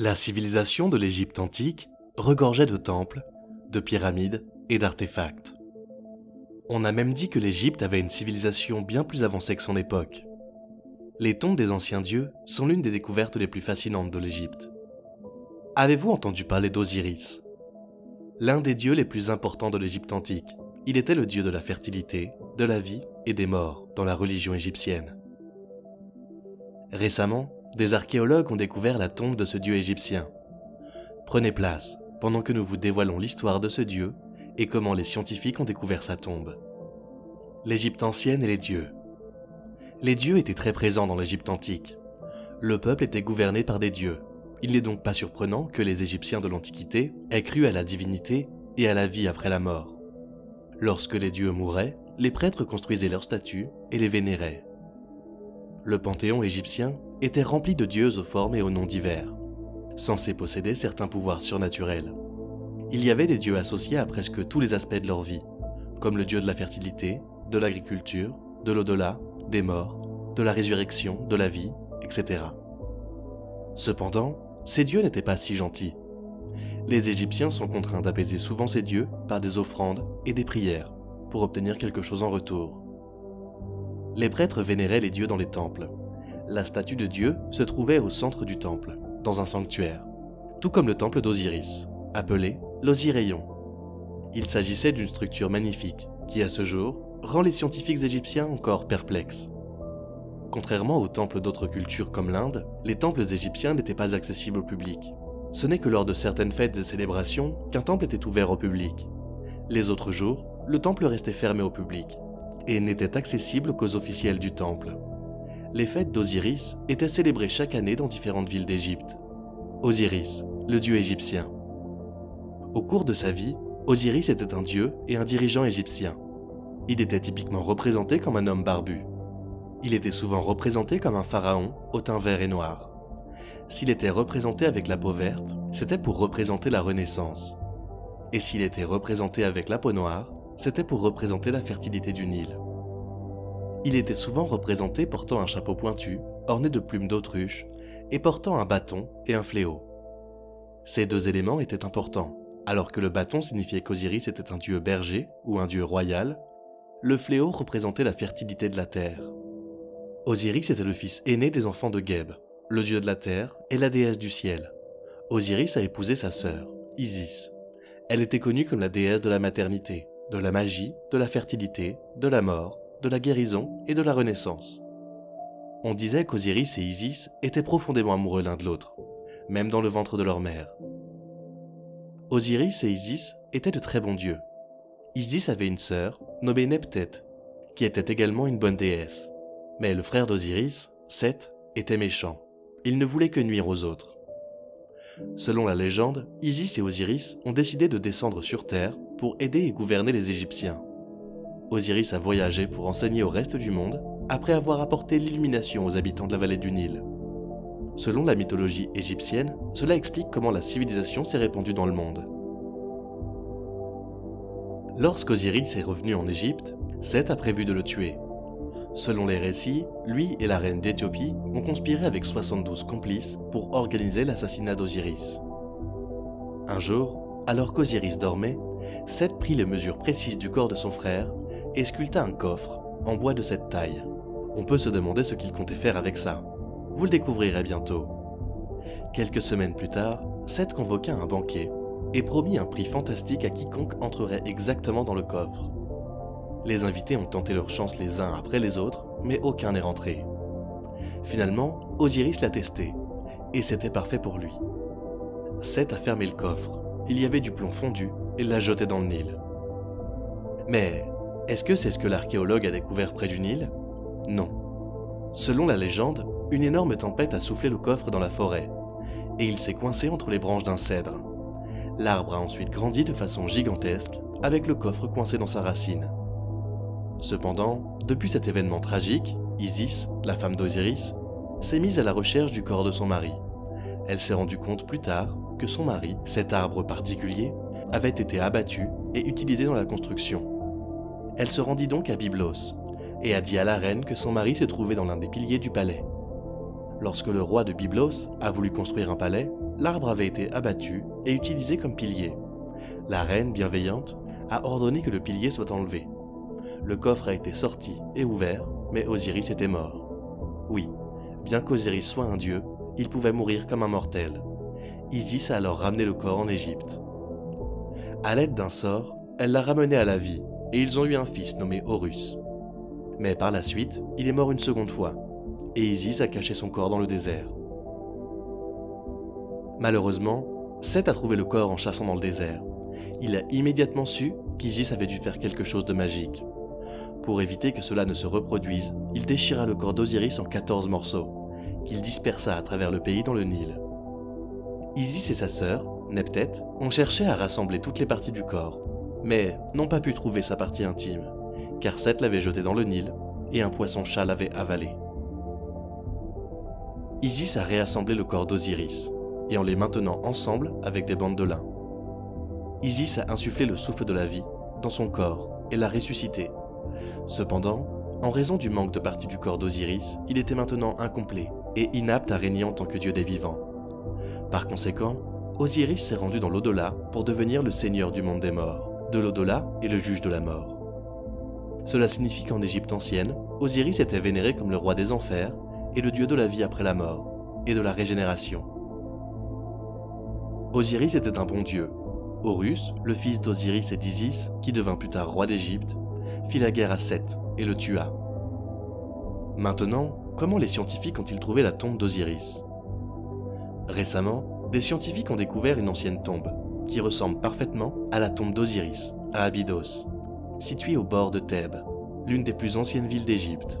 La civilisation de l'Égypte antique regorgeait de temples, de pyramides et d'artefacts. On a même dit que l'Égypte avait une civilisation bien plus avancée que son époque. Les tombes des anciens dieux sont l'une des découvertes les plus fascinantes de l'Égypte. Avez-vous entendu parler d'Osiris? L'un des dieux les plus importants de l'Égypte antique, il était le dieu de la fertilité, de la vie et des morts dans la religion égyptienne. Récemment, des archéologues ont découvert la tombe de ce dieu égyptien. Prenez place pendant que nous vous dévoilons l'histoire de ce dieu et comment les scientifiques ont découvert sa tombe. L'Égypte ancienne et les dieux. Les dieux étaient très présents dans l'Égypte antique. Le peuple était gouverné par des dieux. Il n'est donc pas surprenant que les Égyptiens de l'Antiquité aient cru à la divinité et à la vie après la mort. Lorsque les dieux mouraient, les prêtres construisaient leurs statues et les vénéraient. Le panthéon égyptien était rempli de dieux aux formes et aux noms divers, censés posséder certains pouvoirs surnaturels. Il y avait des dieux associés à presque tous les aspects de leur vie, comme le dieu de la fertilité, de l'agriculture, de l'au-delà, des morts, de la résurrection, de la vie, etc. Cependant, ces dieux n'étaient pas si gentils. Les Égyptiens sont contraints d'apaiser souvent ces dieux par des offrandes et des prières, pour obtenir quelque chose en retour. Les prêtres vénéraient les dieux dans les temples. La statue de Dieu se trouvait au centre du temple, dans un sanctuaire, tout comme le temple d'Osiris, appelé l'Osiréion. Il s'agissait d'une structure magnifique, qui à ce jour, rend les scientifiques égyptiens encore perplexes. Contrairement aux temples d'autres cultures comme l'Inde, les temples égyptiens n'étaient pas accessibles au public. Ce n'est que lors de certaines fêtes et célébrations qu'un temple était ouvert au public. Les autres jours, le temple restait fermé au public et n'était accessible qu'aux officiels du temple. Les fêtes d'Osiris étaient célébrées chaque année dans différentes villes d'Égypte. Osiris, le dieu égyptien. Au cours de sa vie, Osiris était un dieu et un dirigeant égyptien. Il était typiquement représenté comme un homme barbu. Il était souvent représenté comme un pharaon au teint vert et noir. S'il était représenté avec la peau verte, c'était pour représenter la Renaissance. Et s'il était représenté avec la peau noire, c'était pour représenter la fertilité du Nil. Il était souvent représenté portant un chapeau pointu, orné de plumes d'autruche, et portant un bâton et un fléau. Ces deux éléments étaient importants, alors que le bâton signifiait qu'Osiris était un dieu berger ou un dieu royal, le fléau représentait la fertilité de la terre. Osiris était le fils aîné des enfants de Geb, le dieu de la terre et la déesse du ciel. Osiris a épousé sa sœur, Isis. Elle était connue comme la déesse de la maternité, de la magie, de la fertilité, de la mort, de la guérison et de la renaissance. On disait qu'Osiris et Isis étaient profondément amoureux l'un de l'autre, même dans le ventre de leur mère. Osiris et Isis étaient de très bons dieux. Isis avait une sœur, nommée Nephthys, qui était également une bonne déesse. Mais le frère d'Osiris, Seth, était méchant. Il ne voulait que nuire aux autres. Selon la légende, Isis et Osiris ont décidé de descendre sur Terre pour aider et gouverner les Égyptiens. Osiris a voyagé pour enseigner au reste du monde après avoir apporté l'illumination aux habitants de la vallée du Nil. Selon la mythologie égyptienne, cela explique comment la civilisation s'est répandue dans le monde. Lorsqu'Osiris est revenu en Égypte, Seth a prévu de le tuer. Selon les récits, lui et la reine d'Éthiopie ont conspiré avec 72 complices pour organiser l'assassinat d'Osiris. Un jour, alors qu'Osiris dormait, Seth prit les mesures précises du corps de son frère et sculpta un coffre en bois de cette taille. On peut se demander ce qu'il comptait faire avec ça. Vous le découvrirez bientôt. Quelques semaines plus tard, Seth convoqua un banquet et promit un prix fantastique à quiconque entrerait exactement dans le coffre. Les invités ont tenté leur chance les uns après les autres, mais aucun n'est rentré. Finalement, Osiris l'a testé, et c'était parfait pour lui. Seth a fermé le coffre, il y avait du plomb fondu, et l'a jeté dans le Nil. Mais est-ce que c'est ce que l'archéologue a découvert près du Nil? Non. Selon la légende, une énorme tempête a soufflé le coffre dans la forêt, et il s'est coincé entre les branches d'un cèdre. L'arbre a ensuite grandi de façon gigantesque, avec le coffre coincé dans sa racine. Cependant, depuis cet événement tragique, Isis, la femme d'Osiris, s'est mise à la recherche du corps de son mari. Elle s'est rendue compte plus tard que son mari, cet arbre particulier, avait été abattu et utilisé dans la construction. Elle se rendit donc à Byblos et a dit à la reine que son mari se trouvait dans l'un des piliers du palais. Lorsque le roi de Byblos a voulu construire un palais, l'arbre avait été abattu et utilisé comme pilier. La reine bienveillante a ordonné que le pilier soit enlevé. Le coffre a été sorti et ouvert, mais Osiris était mort. Oui, bien qu'Osiris soit un dieu, il pouvait mourir comme un mortel. Isis a alors ramené le corps en Égypte. À l'aide d'un sort, elle l'a ramené à la vie, et ils ont eu un fils nommé Horus. Mais par la suite, il est mort une seconde fois, et Isis a caché son corps dans le désert. Malheureusement, Seth a trouvé le corps en chassant dans le désert. Il a immédiatement su qu'Isis avait dû faire quelque chose de magique. Pour éviter que cela ne se reproduise, il déchira le corps d'Osiris en 14 morceaux, qu'il dispersa à travers le pays dans le Nil. Isis et sa sœur, Nephthys, ont cherché à rassembler toutes les parties du corps, mais n'ont pas pu trouver sa partie intime, car Seth l'avait jetée dans le Nil et un poisson-chat l'avait avalée. Isis a réassemblé le corps d'Osiris, et en les maintenant ensemble avec des bandes de lin. Isis a insufflé le souffle de la vie dans son corps et l'a ressuscité. Cependant, en raison du manque de partie du corps d'Osiris, il était maintenant incomplet et inapte à régner en tant que dieu des vivants. Par conséquent, Osiris s'est rendu dans l'au-delà pour devenir le seigneur du monde des morts, de l'au-delà et le juge de la mort. Cela signifie qu'en Égypte ancienne, Osiris était vénéré comme le roi des enfers et le dieu de la vie après la mort et de la régénération. Osiris était un bon dieu. Horus, le fils d'Osiris et d'Isis, qui devint plus tard roi d'Égypte, fit la guerre à Seth et le tua. Maintenant, comment les scientifiques ont-ils trouvé la tombe d'Osiris? Récemment, des scientifiques ont découvert une ancienne tombe, qui ressemble parfaitement à la tombe d'Osiris, à Abydos, située au bord de Thèbes, l'une des plus anciennes villes d'Égypte.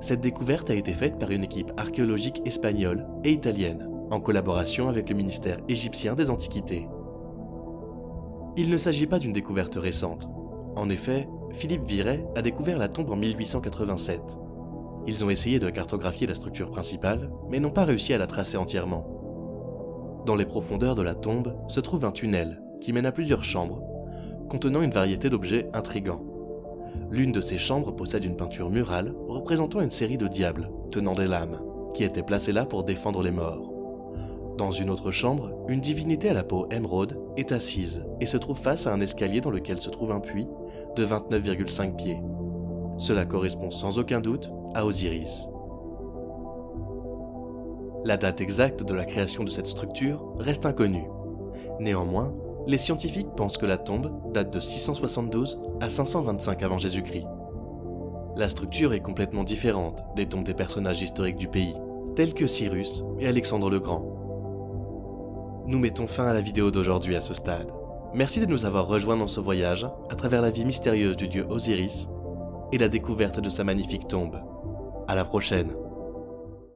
Cette découverte a été faite par une équipe archéologique espagnole et italienne, en collaboration avec le ministère égyptien des Antiquités. Il ne s'agit pas d'une découverte récente. En effet, Philippe Viret a découvert la tombe en 1887. Ils ont essayé de cartographier la structure principale, mais n'ont pas réussi à la tracer entièrement. Dans les profondeurs de la tombe se trouve un tunnel qui mène à plusieurs chambres, contenant une variété d'objets intrigants. L'une de ces chambres possède une peinture murale représentant une série de diables tenant des lames, qui étaient placés là pour défendre les morts. Dans une autre chambre, une divinité à la peau émeraude est assise et se trouve face à un escalier dans lequel se trouve un puits de 29,5 pieds. Cela correspond sans aucun doute à Osiris. La date exacte de la création de cette structure reste inconnue. Néanmoins, les scientifiques pensent que la tombe date de 672 à 525 avant Jésus-Christ. La structure est complètement différente des tombes des personnages historiques du pays, tels que Cyrus et Alexandre le Grand. Nous mettons fin à la vidéo d'aujourd'hui à ce stade. Merci de nous avoir rejoints dans ce voyage à travers la vie mystérieuse du dieu Osiris et la découverte de sa magnifique tombe. À la prochaine!